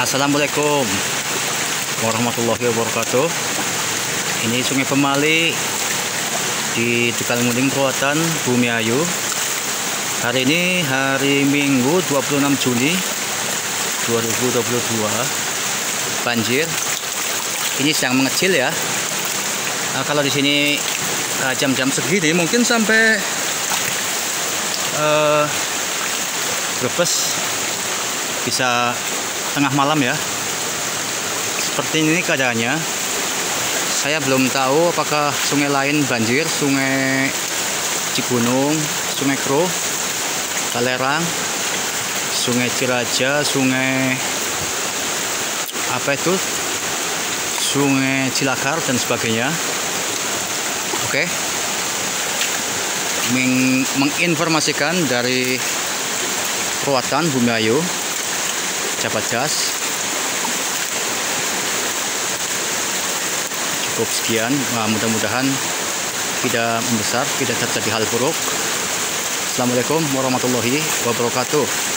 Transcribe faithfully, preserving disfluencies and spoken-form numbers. Assalamualaikum warahmatullahi wabarakatuh. Ini Sungai Pemali di Tegal Munding, Pruwatan, Bumiayu. Hari ini hari Minggu dua puluh enam Juni dua ribu dua puluh dua. Banjir ini sedang mengecil ya. Nah, kalau di sini jam-jam segini mungkin sampai uh, Brebes bisa tengah malam ya, seperti ini keadaannya. Saya belum tahu apakah sungai lain banjir, sungai Cikunung, sungai Kro, Kalerang, sungai Ciraja, sungai apa itu, sungai Cilakar dan sebagainya. Oke, Meng menginformasikan dari Pruwatan, Bumiayu. Cepat gas. Cukup sekian. Nah, mudah-mudahan tidak membesar, tidak terjadi hal buruk. Assalamualaikum warahmatullahi wabarakatuh.